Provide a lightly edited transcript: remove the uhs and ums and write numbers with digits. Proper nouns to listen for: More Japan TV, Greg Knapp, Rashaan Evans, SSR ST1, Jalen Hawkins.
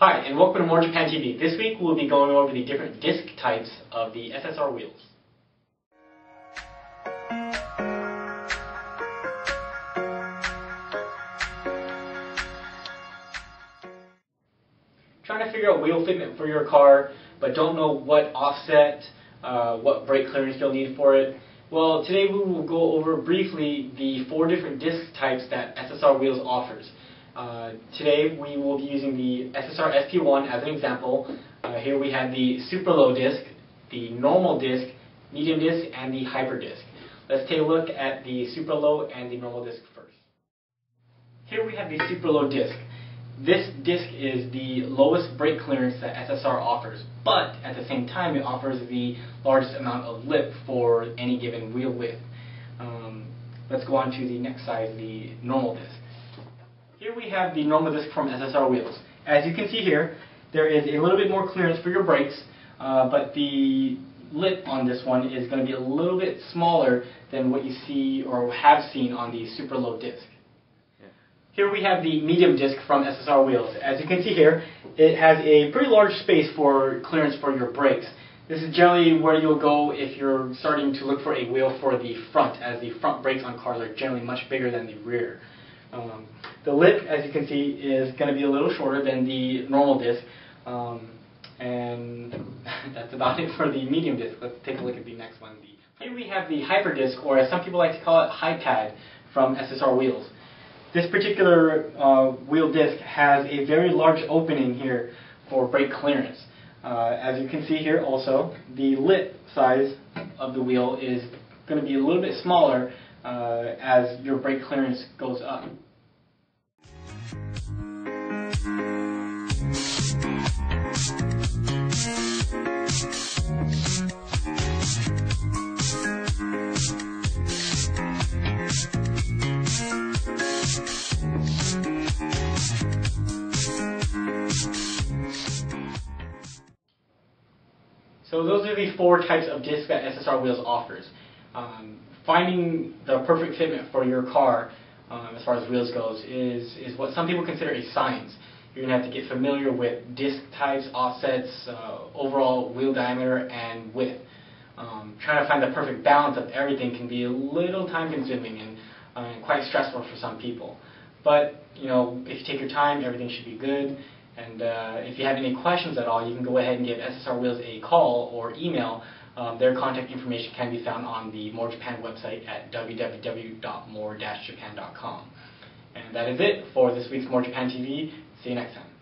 Hi, and welcome to More Japan TV. This week we'll be going over the different disc types of the SSR wheels. Trying to figure out wheel fitment for your car, but don't know what offset, what brake clearance you'll need for it. Well, today we will go over briefly the four different disc types that SSR wheels offers. Today we will be using the SSR ST1 as an example. Here we have the super low disc, the normal disc, medium disc, and the hyper disc. Let's take a look at the super low and the normal disc first. Here we have the super low disc. This disc is the lowest brake clearance that SSR offers, but at the same time it offers the largest amount of lip for any given wheel width. Let's go on to the next size, the normal disc. Here we have the normal disc from SSR wheels. As you can see here, there is a little bit more clearance for your brakes, but the lip on this one is going to be a little bit smaller than what you see or have seen on the super low disc. Yeah. Here we have the medium disc from SSR wheels. As you can see here, it has a pretty large space for clearance for your brakes. This is generally where you'll go if you're starting to look for a wheel for the front, as the front brakes on cars are generally much bigger than the rear. The lip, as you can see, is going to be a little shorter than the normal disc, and that's about it for the medium disc. Let's take a look at the next one. Here we have the hyper disc, or as some people like to call it, high pad, from SSR wheels. This particular wheel disc has a very large opening here for brake clearance. As you can see here also, the lip size of the wheel is going to be a little bit smaller as your brake clearance goes up. So those are the four types of discs that SSR wheels offers. Finding the perfect fitment for your car, as far as wheels goes, is what some people consider a science. You're going to have to get familiar with disc types, offsets, overall wheel diameter, and width. Trying to find the perfect balance of everything can be a little time-consuming and quite stressful for some people. But, you know, if you take your time, everything should be good. And if you have any questions at all, you can go ahead and give SSR Wheels a call or email. Their contact information can be found on the More Japan website at www.more-japan.com. And that is it for this week's More Japan TV. See you next time.